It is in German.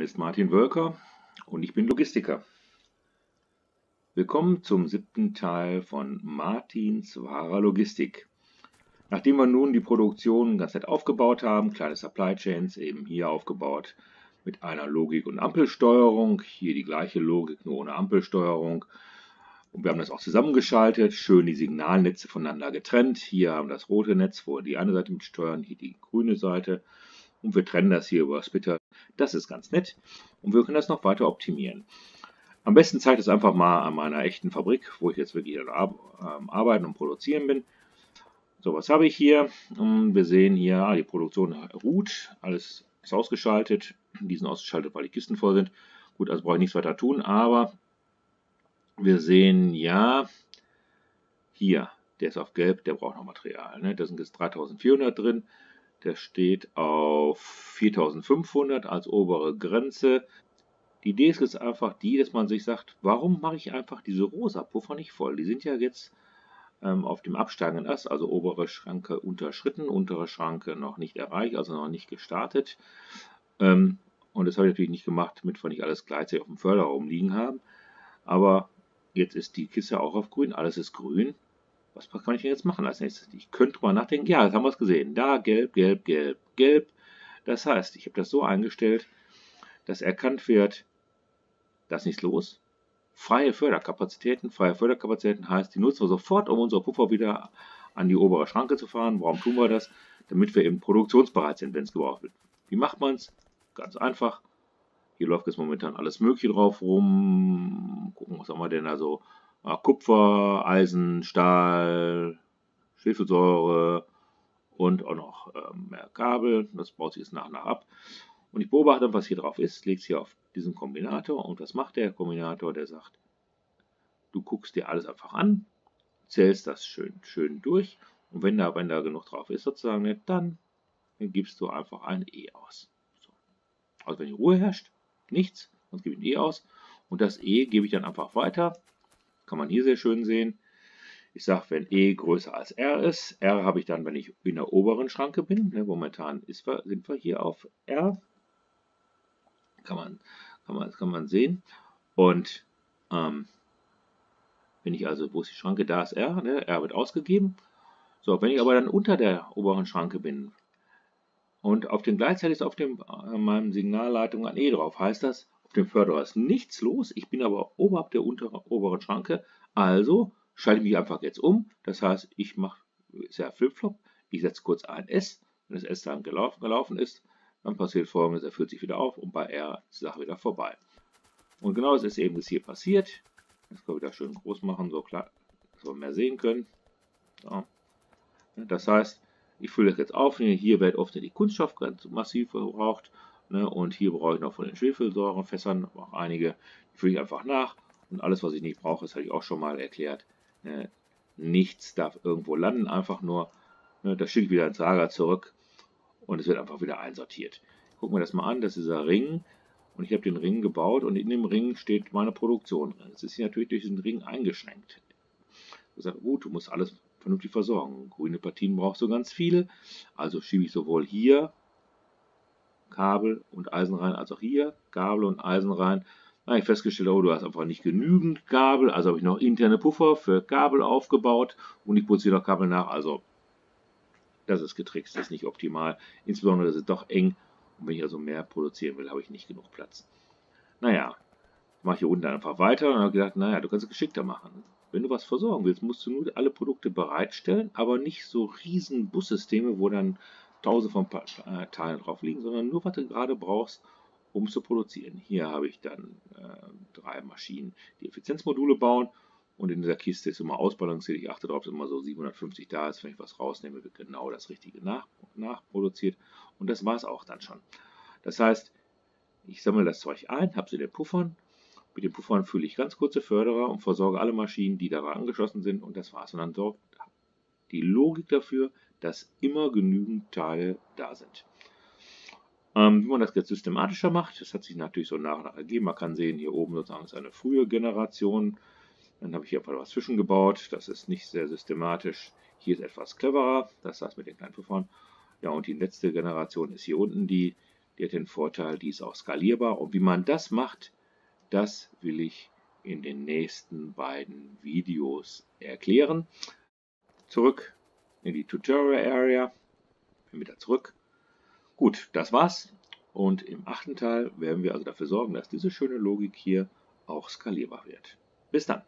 Name ist Martin Wölker und ich bin Logistiker. Willkommen zum 7. Teil von Martins Wahrer Logistik. Nachdem wir nun die Produktion ganz nett aufgebaut haben, kleine Supply Chains eben hier aufgebaut mit einer Logik und Ampelsteuerung, hier die gleiche Logik, nur ohne Ampelsteuerung. Und wir haben das auch zusammengeschaltet, schön die Signalnetze voneinander getrennt. Hier haben wir das rote Netz, wo wir die eine Seite mit steuern, hier die grüne Seite. Und wir trennen das hier über Splitter. Das ist ganz nett. Und wir können das noch weiter optimieren. Am besten zeige ich das einfach mal an meiner echten Fabrik, wo ich jetzt wirklich am Arbeiten und Produzieren bin. So, was habe ich hier? Und wir sehen hier, die Produktion ruht. Alles ist ausgeschaltet. Die sind ausgeschaltet, weil die Kisten voll sind. Gut, also brauche ich nichts weiter tun. Aber wir sehen ja, hier, der ist auf gelb, der braucht noch Material. Ne? Da sind jetzt 3400 drin. Der steht auf 4500 als obere Grenze. Die Idee ist jetzt einfach die, dass man sich sagt, warum mache ich einfach diese rosa Puffer nicht voll? Die sind ja jetzt auf dem absteigenden Ast, also obere Schranke unterschritten, untere Schranke noch nicht erreicht, also noch nicht gestartet. Und das habe ich natürlich nicht gemacht, damit wir nicht alles gleichzeitig auf dem Förderraum liegen haben. Aber jetzt ist die Kiste auch auf grün, alles ist grün. Was kann ich denn jetzt machen als nächstes? Ich könnte mal nachdenken, ja, jetzt haben wir es gesehen. Da, gelb, gelb, gelb, gelb. Das heißt, ich habe das so eingestellt, dass erkannt wird, das ist nichts los. Freie Förderkapazitäten. Freie Förderkapazitäten heißt, die nutzen wir sofort, um unsere Puffer wieder an die obere Schranke zu fahren. Warum tun wir das? Damit wir eben produktionsbereit sind, wenn es gebraucht wird. Wie macht man es? Ganz einfach. Hier läuft jetzt momentan alles Mögliche drauf rum. Gucken, was haben wir denn da so? Kupfer, Eisen, Stahl, Schwefelsäure und auch noch mehr Kabel. Das baut sich jetzt nach und nach ab. Und ich beobachte, was hier drauf ist, lege es hier auf diesen Kombinator. Und was macht der Kombinator? Der sagt, du guckst dir alles einfach an, zählst das schön durch. Und wenn da genug drauf ist, sozusagen, dann gibst du einfach ein E aus. So. Also wenn die Ruhe herrscht, nichts, sonst gebe ich ein E aus. Und das E gebe ich dann einfach weiter. Kann man hier sehr schön sehen. Ich sage, wenn E größer als R ist, R habe ich dann, wenn ich in der oberen Schranke bin. Momentan sind wir hier auf R. Kann man sehen. Und wenn ich also, wo ist die Schranke? Da ist R. Ne? R wird ausgegeben. So, wenn ich aber dann unter der oberen Schranke bin und auf dem gleichzeitig ist auf dem meinem Signalleitung ein E drauf, heißt das, auf dem Förderer ist nichts los, ich bin aber oberhalb der oberen Schranke, also schalte ich mich einfach jetzt um. Das heißt, ich mache, ist ja Flipflop, ich setze kurz ein S, wenn das S dann gelaufen ist, dann passiert Folgendes, er führt sich wieder auf und bei R ist die Sache wieder vorbei. Und genau das ist eben das hier passiert. Das können wir wieder schön groß machen, so klar, dass wir mehr sehen können. So. Das heißt, ich fülle das jetzt auf, hier wird oft die Kunststoff ganz massiv verbraucht. Und hier brauche ich noch von den Schwefelsäurefässern auch einige. Die fülle ich einfach nach. Und alles, was ich nicht brauche, das hatte ich auch schon mal erklärt. Nichts darf irgendwo landen, einfach nur. Das schicke ich wieder ins Lager zurück. Und es wird einfach wieder einsortiert. Gucken wir das mal an. Das ist dieser Ring. Und ich habe den Ring gebaut. Und in dem Ring steht meine Produktion drin. Jetzt ist sie natürlich durch diesen Ring eingeschränkt. Ich sage, gut, du musst alles vernünftig versorgen. Grüne Partien brauchst du ganz viele. Also schiebe ich sowohl hier Kabel und Eisen rein, als auch hier Kabel und Eisen rein. Da habe ich festgestellt, oh, du hast einfach nicht genügend Kabel, also habe ich noch interne Puffer für Kabel aufgebaut und ich produziere noch Kabel nach. Also das ist getrickst, das ist nicht optimal. Insbesondere das ist doch eng und wenn ich also mehr produzieren will, habe ich nicht genug Platz. Naja, mache ich hier unten einfach weiter und habe gedacht, naja, du kannst es geschickter machen. Wenn du was versorgen willst, musst du nur alle Produkte bereitstellen, aber nicht so riesen Bussysteme, wo dann Tausende von Teilen drauf liegen, sondern nur, was du gerade brauchst, um zu produzieren. Hier habe ich dann 3 Maschinen, die Effizienzmodule bauen und in dieser Kiste ist immer ausbalanciert. Ich achte darauf, dass immer so 750 da ist. Wenn ich was rausnehme, wird genau das Richtige nachproduziert und das war es auch dann schon. Das heißt, ich sammle das Zeug ein, habe es in den Puffern. Mit den Puffern fülle ich ganz kurze Förderer und versorge alle Maschinen, die daran angeschlossen sind und das war's. Und dann sorgt die Logik dafür, dass immer genügend Teile da sind. Wie man das jetzt systematischer macht, das hat sich natürlich so nach und nach ergeben. Man kann sehen, hier oben sozusagen ist eine frühe Generation. Dann habe ich hier einfach was zwischengebaut. Das ist nicht sehr systematisch. Hier ist etwas cleverer. Das heißt mit den kleinen Puffern. Ja, und die letzte Generation ist hier unten, die Die hat den Vorteil, die ist auch skalierbar. Und wie man das macht, das will ich in den nächsten beiden Videos erklären. Zurück in die Tutorial Area. Bin wieder zurück. Gut, das war's. Und im 8. Teil werden wir also dafür sorgen, dass diese schöne Logik hier auch skalierbar wird. Bis dann!